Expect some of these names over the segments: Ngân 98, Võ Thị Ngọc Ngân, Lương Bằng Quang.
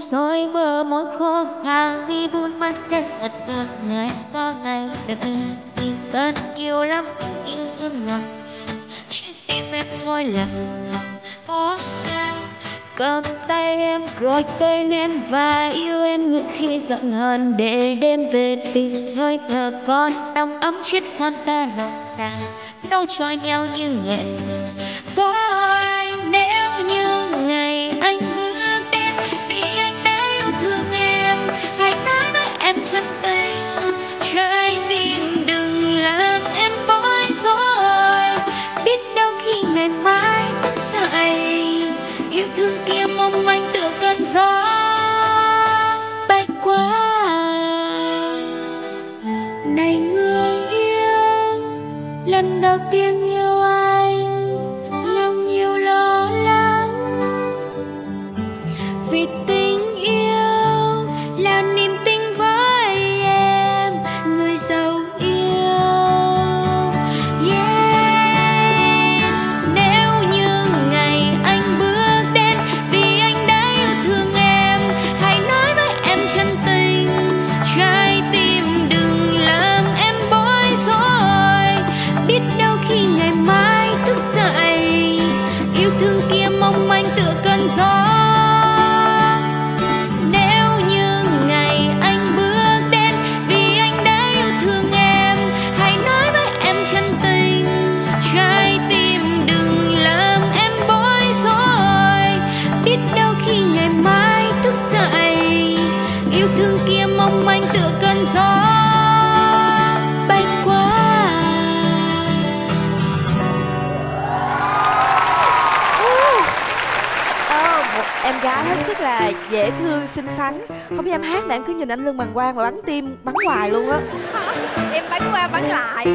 không soi mơ mối khô ngàn đi buôn mắt chết thật người có ngày được tình cơn nhiều lắm yêu thương ngọt tim em ngôi lặng có cầm tay em gọi tên em và yêu em những khi giận hờn để đêm về tình hơi ngờ con đong ấm chiếc hoan ta lòng nàng đâu cho nhau như nghẹn có anh nếu như ngày anh bước đến vì anh đã yêu thương em hãy nói với em chân tình trái tim đừng làm em bối rối biết đâu khi ngày mai lại yêu thương kia mong manh tựa cơn gió bay qua này người yêu lần đầu tiên yêu anh lòng nhiều lo lắng vì tình yêu là niềm tin với em người giàu yêu yeah nếu như ngày anh bước đến vì anh đã yêu thương em hãy nói với em chân tình trái tim đừng làm em bối rối biết đâu khi ngày mai thức dậy yêu thương kia mong manh tựa cơn gió nếu như ngày anh bước đến vì anh đã yêu thương em hãy nói với em chân tình trái tim đừng làm em bối rối biết đâu khi ngày mai thức dậy yêu thương kia mong manh tựa cơn gió bay qua Em gái hết sức là dễ thương, xinh xắn. Không biết em hát là em cứ nhìn anh Lương Bằng Quang và bắn tim, bắn hoài luôn á. Em bắn qua bắn lại.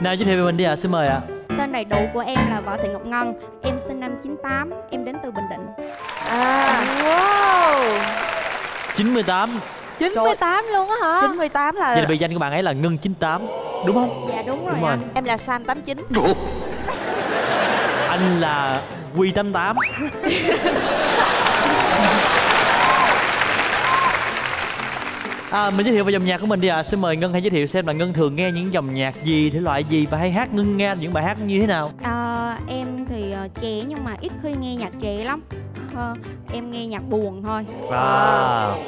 Nào giới thiệu về mình đi ạ, xin mời ạ. Tên đầy đủ của em là Võ Thị Ngọc Ngân. Em sinh năm 98, em đến từ Bình Định. Wow 98. 98 luôn á hả? 98 là... Vậy là biệt danh của bạn ấy là Ngân 98, đúng không? Dạ đúng rồi, anh. Em là Sam 89. Anh là Quy 88. Mình giới thiệu về dòng nhạc của mình đi ạ. Xin mời Ngân hãy giới thiệu xem là Ngân thường nghe những dòng nhạc gì, thể loại gì và hay hát Ngân nghe những bài hát như thế nào? Em thì trẻ nhưng mà ít khi nghe nhạc trẻ lắm. Em nghe nhạc buồn thôi.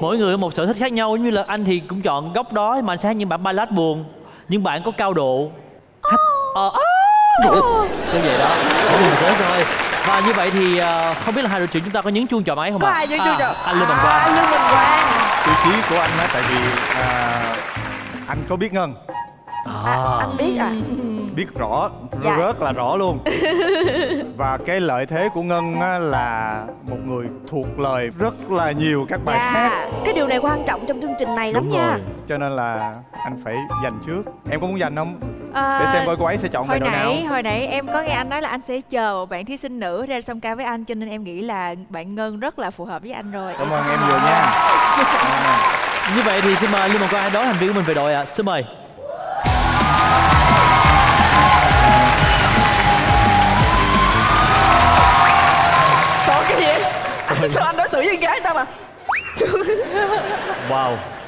Mỗi người một sở thích khác nhau, như là anh thì cũng chọn góc đó mà anh sẽ hát những bản ballad buồn, những bạn có cao độ hát như vậy đó. Thôi. Và như vậy thì không biết là hai đội trưởng chúng ta có nhấn chuông chọn máy không ạ? Có nhấn chuông chọn. Anh Lương Bằng Quang. Anh Lương Bằng Quang. Tiêu chí của anh đó tại vì anh có biết Ngân. Anh biết à? Biết rõ, dạ. Rất là rõ luôn. Và cái lợi thế của Ngân là một người thuộc lời rất là nhiều các bài hát. Cái điều này quan trọng trong chương trình này lắm nha. Cho nên là anh phải dành trước. Em có muốn dành không? Để xem coi cô ấy sẽ chọn bài nào. Hồi nãy em có nghe anh nói là anh sẽ chờ một bạn thí sinh nữ ra song ca với anh. Cho nên em nghĩ là bạn Ngân rất là phù hợp với anh rồi. Cảm ơn em nhiều nha. Như vậy thì xin mời Lương Bằng Quang hãy đón hành vi của mình về đội ạ. Xin mời. Sao anh đối xử với con gái ta mà? Wow.